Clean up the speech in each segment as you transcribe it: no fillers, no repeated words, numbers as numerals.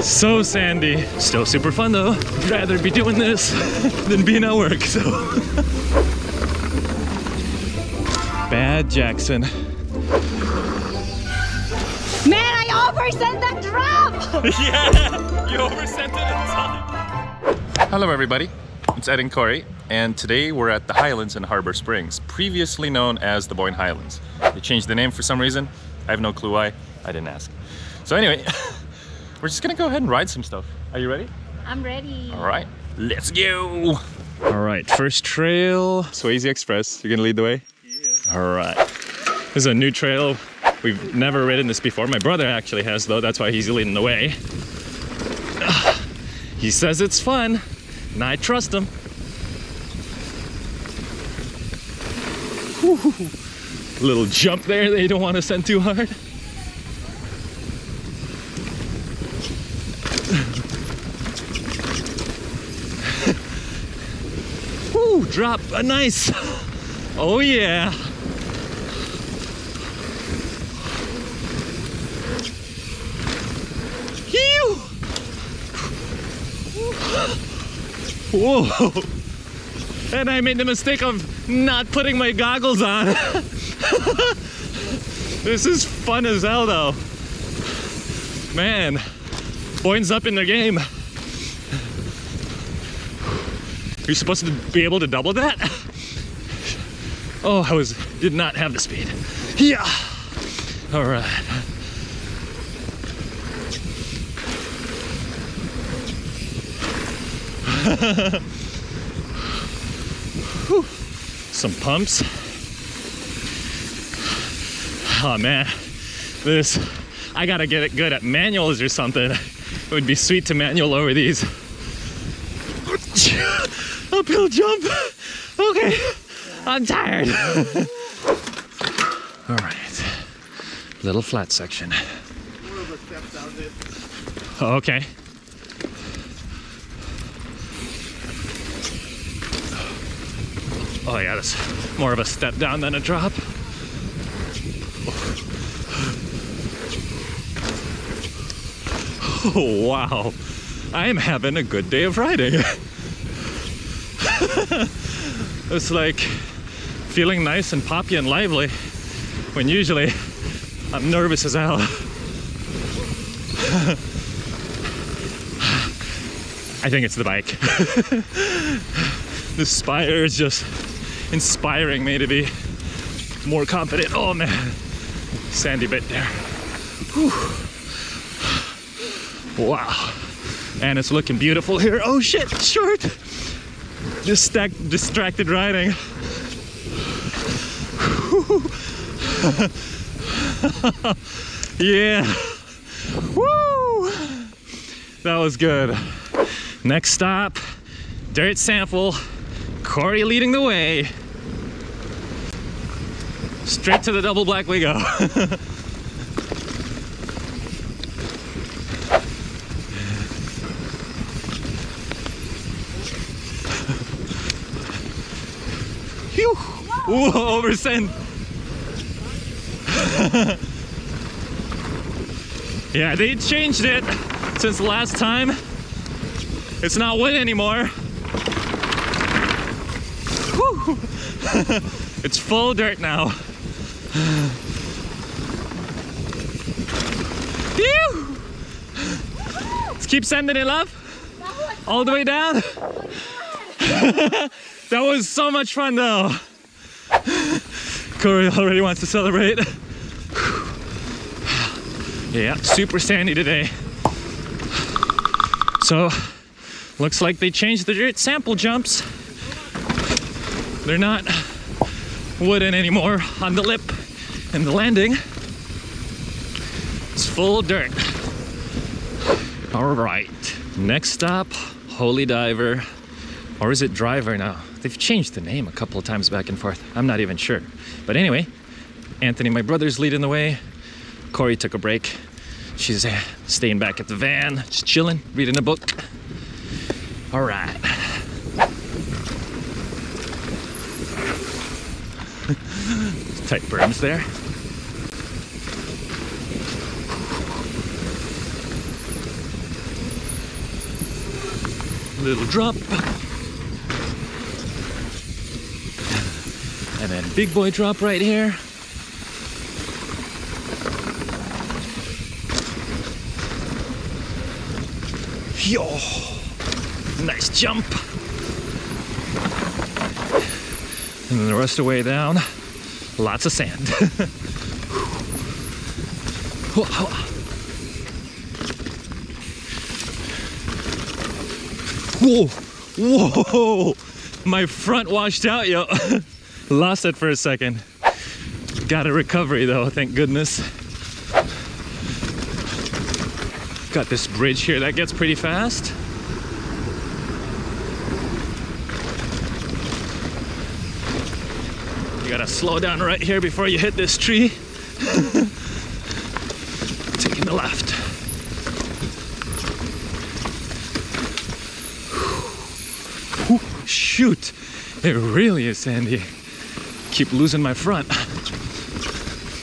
So sandy. Still super fun though. I'd rather be doing this than being at work, so. Bad Jackson. Man, I oversent that drop! Yeah, you oversent it. Hello everybody, it's Ed and Corey, and today we're at the Highlands in Harbor Springs, previously known as the Boyne Highlands. They changed the name for some reason. I have no clue why, I didn't ask. So anyway, we're just gonna go ahead and ride some stuff. Are you ready? I'm ready. All right, let's go. All right, first trail, Swayze Express. You're gonna lead the way? Yeah. All right, this is a new trail. We've never ridden this before. My brother actually has though, that's why he's leading the way. He says it's fun, and I trust him. Woo-hoo. Little jump there that you don't want to send too hard. Woo, drop, a nice, oh yeah. Ew. Whoa, and I made the mistake of not putting my goggles on. This is fun as hell though. Man. Boyne's up in the game. You're supposed to be able to double that? Oh, did not have the speed. Yeah. All right. Some pumps. Oh man, I gotta get it good at manuals or something. It would be sweet to manual over these. Uphill jump. Okay, I'm tired. All right, little flat section. Okay. Oh yeah, that's more of a step down than a drop. Oh wow, I am having a good day of riding. It's like feeling nice and poppy and lively when usually I'm nervous as hell. I think it's the bike. This spire is just inspiring me to be more confident. Oh man, sandy bit there. Whew. Wow, and it's looking beautiful here. Oh shit, short! Just distracted riding. Yeah, woo! That was good. Next stop, dirt sample. Corey leading the way. Straight to the double black we go. Whoa, oversend. Yeah, they changed it since last time. It's not wood anymore. It's full dirt now. Let's keep sending it up. All the way down. That was so much fun though. Corey already wants to celebrate. Yeah, super sandy today. So, looks like they changed the dirt sample jumps. They're not wooden anymore on the lip and the landing. It's full dirt. All right, next stop, Holy Diver. Or is it Driver now? They've changed the name a couple of times back and forth. I'm not even sure. But anyway, Anthony, my brother's leading the way. Corey took a break. She's staying back at the van, just chilling, reading a book. All right. Tight berms there. Little drop. And then big boy drop right here. Yo! Nice jump. And then the rest of the way down, lots of sand. Whoa, whoa, my front washed out, yo. Lost it for a second. Got a recovery though, thank goodness. Got this bridge here that gets pretty fast. You gotta slow down right here before you hit this tree. Taking the left. Whew, shoot, it really is sandy. Keep losing my front.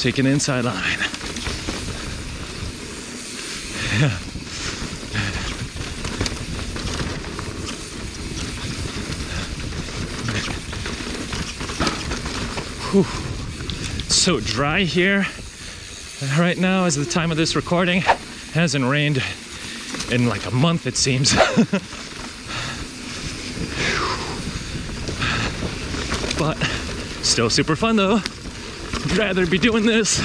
Taking the inside line. Yeah. Whew. So dry here. Right now is the time of this recording. Hasn't rained in like a month, it seems. But still super fun though. I'd rather be doing this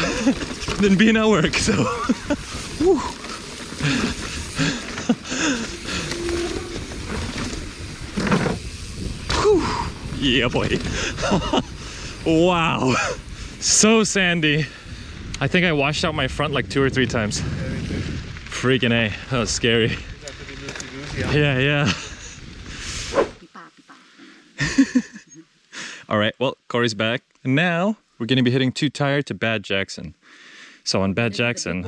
than being at work, so. Whew. Whew. Yeah, boy. Wow, so sandy. I think I washed out my front like 2 or 3 times. Freaking A, that was scary. Yeah, yeah. All right, well, Corey's back. And now we're gonna be hitting Two Tired to Bad Jackson. So on Bad Jackson,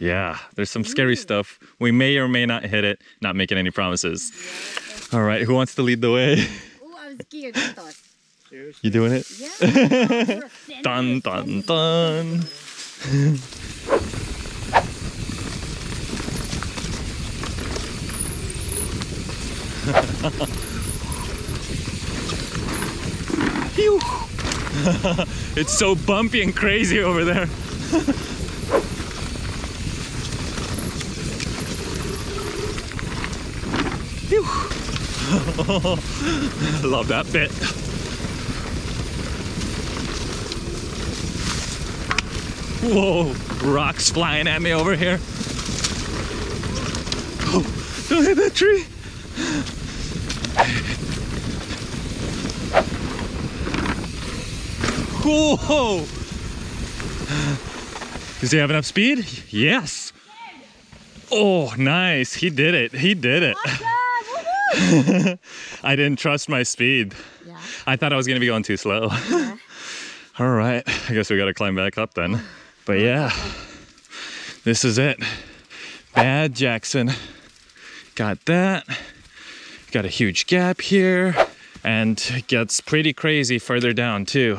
yeah, there's some scary stuff. We may or may not hit it, not making any promises. All right, who wants to lead the way? You doing it? Yeah. Dun dun dun. It's so bumpy and crazy over there. Love that bit. Whoa, rocks flying at me over here. Oh, don't hit that tree. Whoa. Does he have enough speed? Yes. Oh, nice. He did it. He did it. Awesome. I didn't trust my speed. Yeah. I thought I was going to be going too slow. Yeah. All right. I guess we got to climb back up then. But yeah, this is it. Bad Jackson. Got that. Got a huge gap here. And it gets pretty crazy further down too.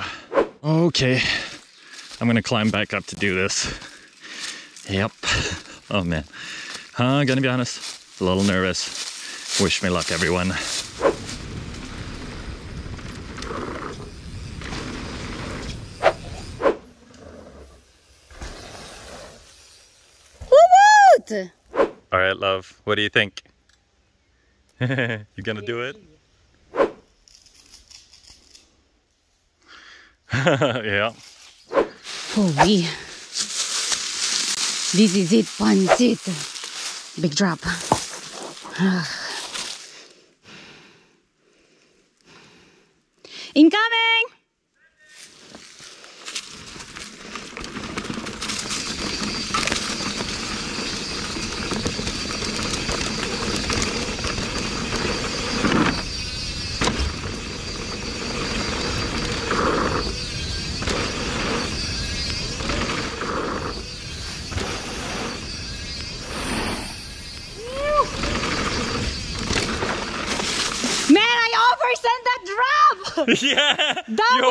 Okay. I'm gonna climb back up to do this. Yep. Oh man. I'm gonna be honest, a little nervous. Wish me luck, everyone. All right, love, what do you think? You gonna do it? Yeah. Holy. This is it, pancit. Big drop. Incoming! Yeah. That you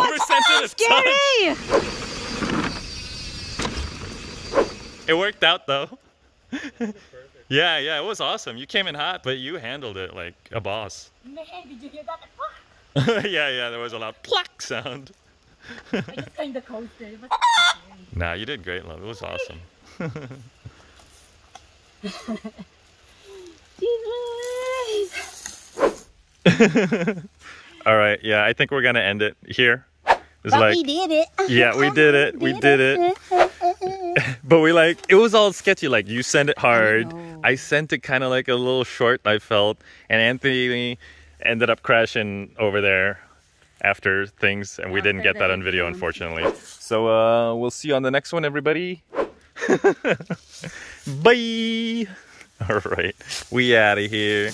was scary. It worked out though. Yeah, yeah, it was awesome. You came in hot, but you handled it like a boss. Man, did you hear that? Yeah, yeah, there was a loud pluck sound. I just kind of coasted. Nah, you did great, love. It was awesome. All right, yeah, I think we're gonna end it here. It's but like, we did it. Yeah, we did it. We did it. But we like, it was all sketchy. Like you sent it hard. I sent it kind of like a little short, I felt. And Anthony ended up crashing over there after things, and we didn't get that on video, unfortunately. So we'll see you on the next one, everybody. Bye. All right, we out of here.